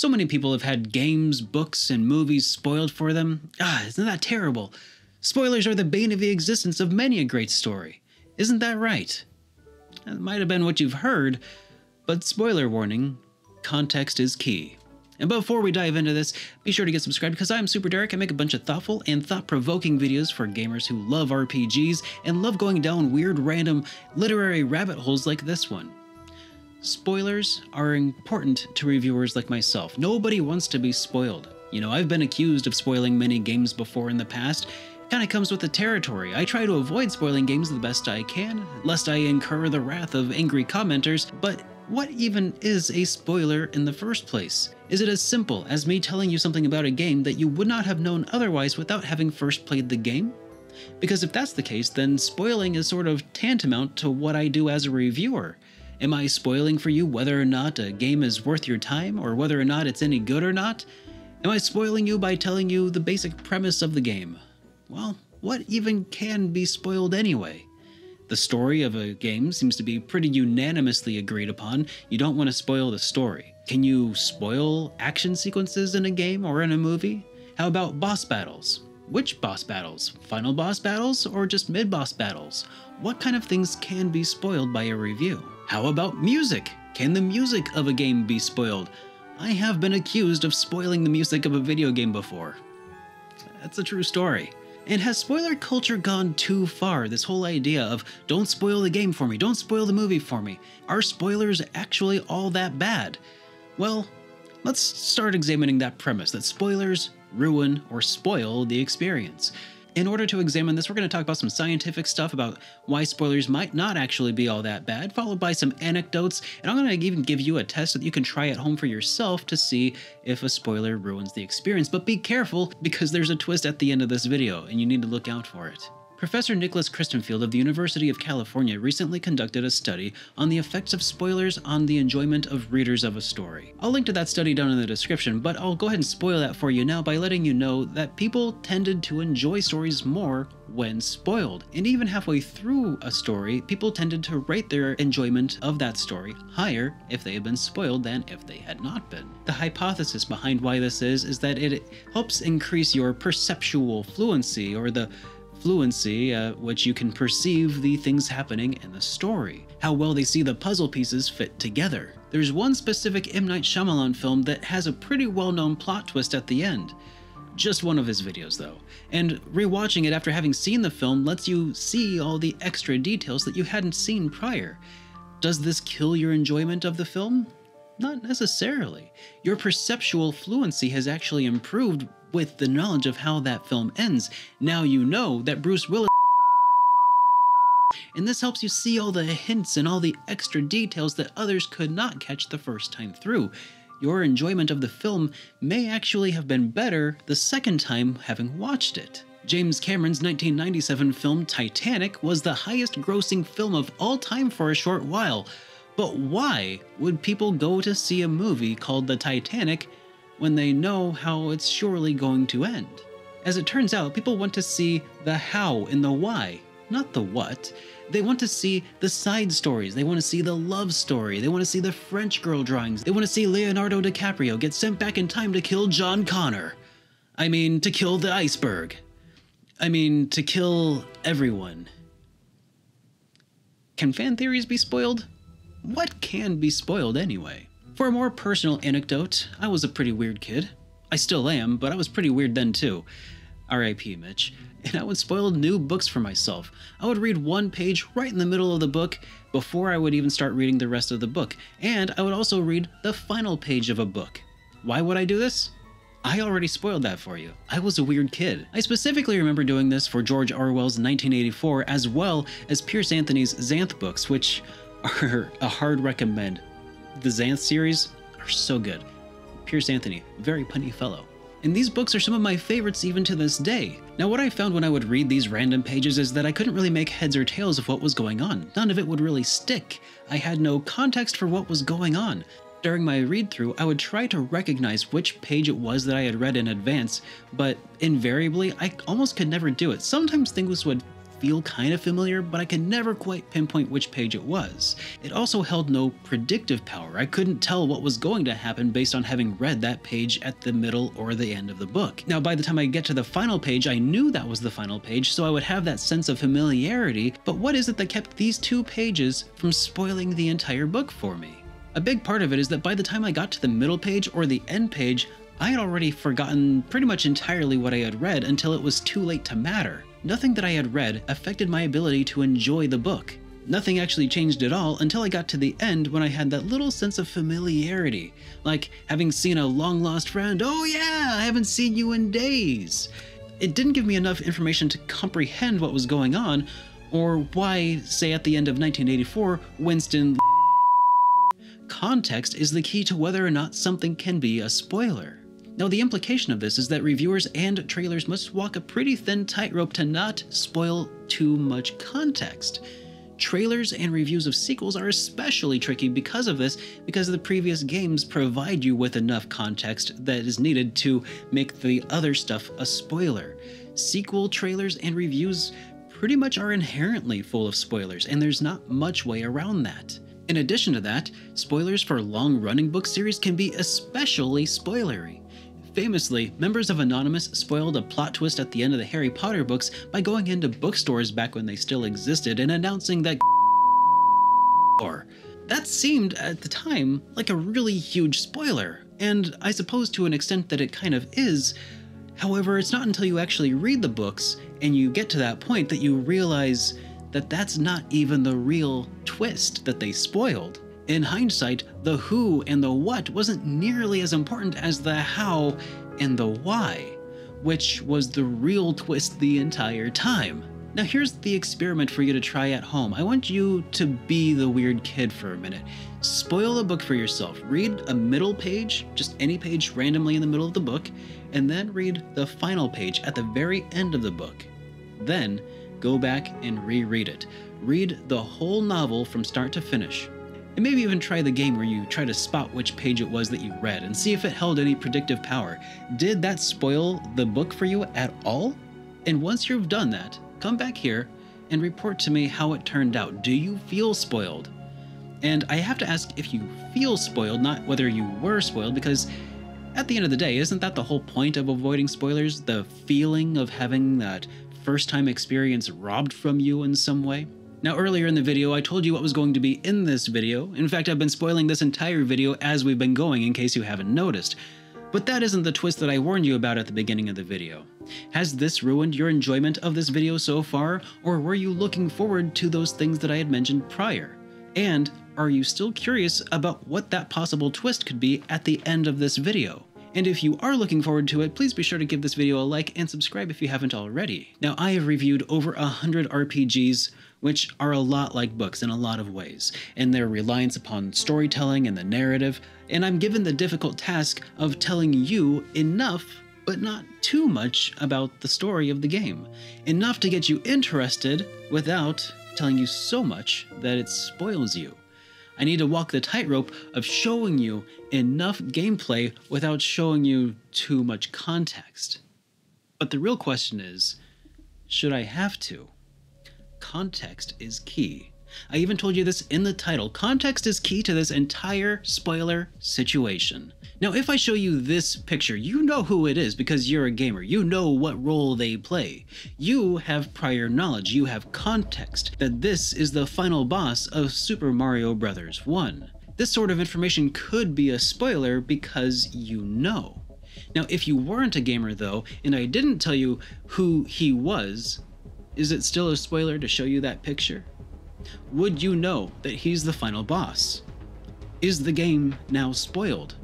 So many people have had games, books, and movies spoiled for them. Ah, isn't that terrible? Spoilers are the bane of the existence of many a great story. Isn't that right? That might have been what you've heard, but spoiler warning, context is key. And before we dive into this, be sure to get subscribed because I'm Super Derek. I make a bunch of thoughtful and thought-provoking videos for gamers who love RPGs and love going down weird random literary rabbit holes like this one. Spoilers are important to reviewers like myself. Nobody wants to be spoiled. You know, I've been accused of spoiling many games before in the past. It kind of comes with the territory. I try to avoid spoiling games the best I can, lest I incur the wrath of angry commenters, but what even is a spoiler in the first place? Is it as simple as me telling you something about a game that you would not have known otherwise without having first played the game? Because if that's the case, then spoiling is sort of tantamount to what I do as a reviewer. Am I spoiling for you whether or not a game is worth your time, or whether or not it's any good or not? Am I spoiling you by telling you the basic premise of the game? Well, what even can be spoiled anyway? The story of a game seems to be pretty unanimously agreed upon. You don't want to spoil the story. Can you spoil action sequences in a game or in a movie? How about boss battles? Which boss battles? Final boss battles or just mid-boss battles? What kind of things can be spoiled by a review? How about music? Can the music of a game be spoiled? I have been accused of spoiling the music of a video game before. That's a true story. And has spoiler culture gone too far? This whole idea of don't spoil the game for me, don't spoil the movie for me. Are spoilers actually all that bad? Well, let's start examining that premise that spoilers ruin or spoil the experience. In order to examine this, we're going to talk about some scientific stuff about why spoilers might not actually be all that bad, followed by some anecdotes, and I'm going to even give you a test that you can try at home for yourself to see if a spoiler ruins the experience. But be careful, because there's a twist at the end of this video, and you need to look out for it. Professor Nicholas Christenfield of the University of California recently conducted a study on the effects of spoilers on the enjoyment of readers of a story. I'll link to that study down in the description, but I'll go ahead and spoil that for you now by letting you know that people tended to enjoy stories more when spoiled. And even halfway through a story, people tended to rate their enjoyment of that story higher if they had been spoiled than if they had not been. The hypothesis behind why this is that it helps increase your perceptual fluency, or the fluency which you can perceive the things happening in the story, how well they see the puzzle pieces fit together. There's one specific M. Night Shyamalan film that has a pretty well-known plot twist at the end. Just one of his videos, though. And rewatching it after having seen the film lets you see all the extra details that you hadn't seen prior. Does this kill your enjoyment of the film? Not necessarily. Your perceptual fluency has actually improved with the knowledge of how that film ends. Now you know that Bruce Willis, and this helps you see all the hints and all the extra details that others could not catch the first time through. Your enjoyment of the film may actually have been better the second time having watched it. James Cameron's 1997 film Titanic was the highest-grossing film of all time for a short while. But why would people go to see a movie called The Titanic when they know how it's surely going to end? As it turns out, people want to see the how and the why, not the what. They want to see the side stories. They want to see the love story. They want to see the French girl drawings. They want to see Leonardo DiCaprio get sent back in time to kill John Connor. I mean, to kill the iceberg. I mean, to kill everyone. Can fan theories be spoiled? What can be spoiled anyway? For a more personal anecdote, I was a pretty weird kid. I still am, but I was pretty weird then too. R.I.P. Mitch. And I would spoil new books for myself. I would read one page right in the middle of the book before I would even start reading the rest of the book. And I would also read the final page of a book. Why would I do this? I already spoiled that for you. I was a weird kid. I specifically remember doing this for George Orwell's 1984 as well as Piers Anthony's Xanth books, which are a hard recommend. The Xanth series are so good. Piers Anthony, very punny fellow. And these books are some of my favorites even to this day. Now what I found when I would read these random pages is that I couldn't really make heads or tails of what was going on. None of it would really stick. I had no context for what was going on. During my read-through, I would try to recognize which page it was that I had read in advance, but invariably, I almost could never do it. Sometimes things would feel kind of familiar, but I could never quite pinpoint which page it was. It also held no predictive power. I couldn't tell what was going to happen based on having read that page at the middle or the end of the book. Now, by the time I get to the final page, I knew that was the final page, so I would have that sense of familiarity, but what is it that kept these two pages from spoiling the entire book for me? A big part of it is that by the time I got to the middle page or the end page, I had already forgotten pretty much entirely what I had read until it was too late to matter. Nothing that I had read affected my ability to enjoy the book. Nothing actually changed at all until I got to the end when I had that little sense of familiarity, like having seen a long-lost friend. Oh yeah, I haven't seen you in days. It didn't give me enough information to comprehend what was going on, or why, say at the end of 1984, Winston... Context is the key to whether or not something can be a spoiler. Now, the implication of this is that reviewers and trailers must walk a pretty thin tightrope to not spoil too much context. Trailers and reviews of sequels are especially tricky because of this, because the previous games provide you with enough context that is needed to make the other stuff a spoiler. Sequel trailers and reviews pretty much are inherently full of spoilers, and there's not much way around that. In addition to that, spoilers for long-running book series can be especially spoilery. Famously, members of Anonymous spoiled a plot twist at the end of the Harry Potter books by going into bookstores back when they still existed and announcing that or that seemed, at the time, like a really huge spoiler, and I suppose to an extent that it kind of is. However, it's not until you actually read the books and you get to that point that you realize that that's not even the real twist that they spoiled. In hindsight, the who and the what wasn't nearly as important as the how and the why, which was the real twist the entire time. Now here's the experiment for you to try at home. I want you to be the weird kid for a minute. Spoil a book for yourself. Read a middle page, just any page randomly in the middle of the book, and then read the final page at the very end of the book. Then go back and reread it. Read the whole novel from start to finish. And maybe even try the game where you try to spot which page it was that you read and see if it held any predictive power. Did that spoil the book for you at all? And once you've done that, come back here and report to me how it turned out. Do you feel spoiled? And I have to ask if you feel spoiled, not whether you were spoiled, because at the end of the day, isn't that the whole point of avoiding spoilers? The feeling of having that first-time experience robbed from you in some way? Now, earlier in the video, I told you what was going to be in this video. In fact, I've been spoiling this entire video as we've been going, in case you haven't noticed. But that isn't the twist that I warned you about at the beginning of the video. Has this ruined your enjoyment of this video so far, or were you looking forward to those things that I had mentioned prior? And are you still curious about what that possible twist could be at the end of this video? And if you are looking forward to it, please be sure to give this video a like and subscribe if you haven't already. Now, I have reviewed over 100 RPGs, which are a lot like books in a lot of ways, and their reliance upon storytelling and the narrative, and I'm given the difficult task of telling you enough, but not too much, about the story of the game. Enough to get you interested without telling you so much that it spoils you. I need to walk the tightrope of showing you enough gameplay without showing you too much context. But the real question is, should I have to? Context is key. I even told you this in the title. Context is key to this entire spoiler situation. Now, if I show you this picture, you know who it is because you're a gamer. You know what role they play. You have prior knowledge. You have context that this is the final boss of Super Mario Brothers 1. This sort of information could be a spoiler because you know. Now, if you weren't a gamer though, and I didn't tell you who he was, is it still a spoiler to show you that picture? Would you know that he's the final boss? Is the game now spoiled?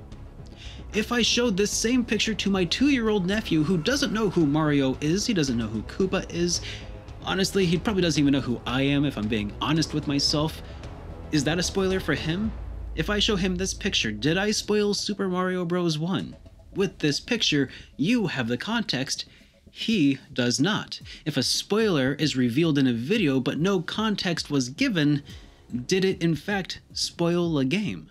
If I showed this same picture to my 2-year-old nephew who doesn't know who Mario is, he doesn't know who Koopa is, honestly, he probably doesn't even know who I am if I'm being honest with myself, is that a spoiler for him? If I show him this picture, did I spoil Super Mario Bros. 1? With this picture, you have the context. He does not. If a spoiler is revealed in a video but no context was given, did it in fact spoil a game?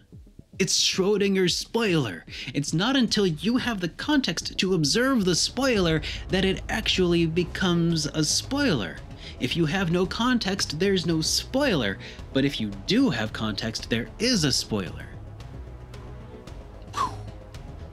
It's Schrodinger's spoiler. It's not until you have the context to observe the spoiler that it actually becomes a spoiler. If you have no context, there's no spoiler, but if you do have context, there is a spoiler.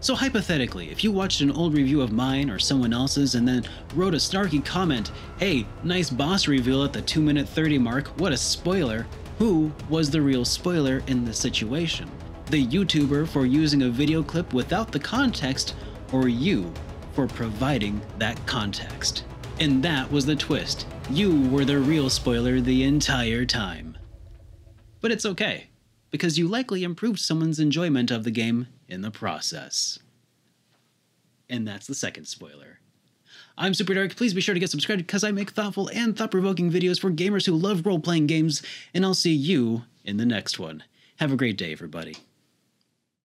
So hypothetically, if you watched an old review of mine or someone else's and then wrote a snarky comment, "Hey, nice boss reveal at the 2:30 mark, what a spoiler," who was the real spoiler in this situation? The YouTuber for using a video clip without the context, or you for providing that context? And that was the twist. You were the real spoiler the entire time. But it's okay, because you likely improved someone's enjoyment of the game in the process. And that's the second spoiler. I'm Super Derek. Please be sure to get subscribed because I make thoughtful and thought-provoking videos for gamers who love role-playing games, and I'll see you in the next one. Have a great day, everybody.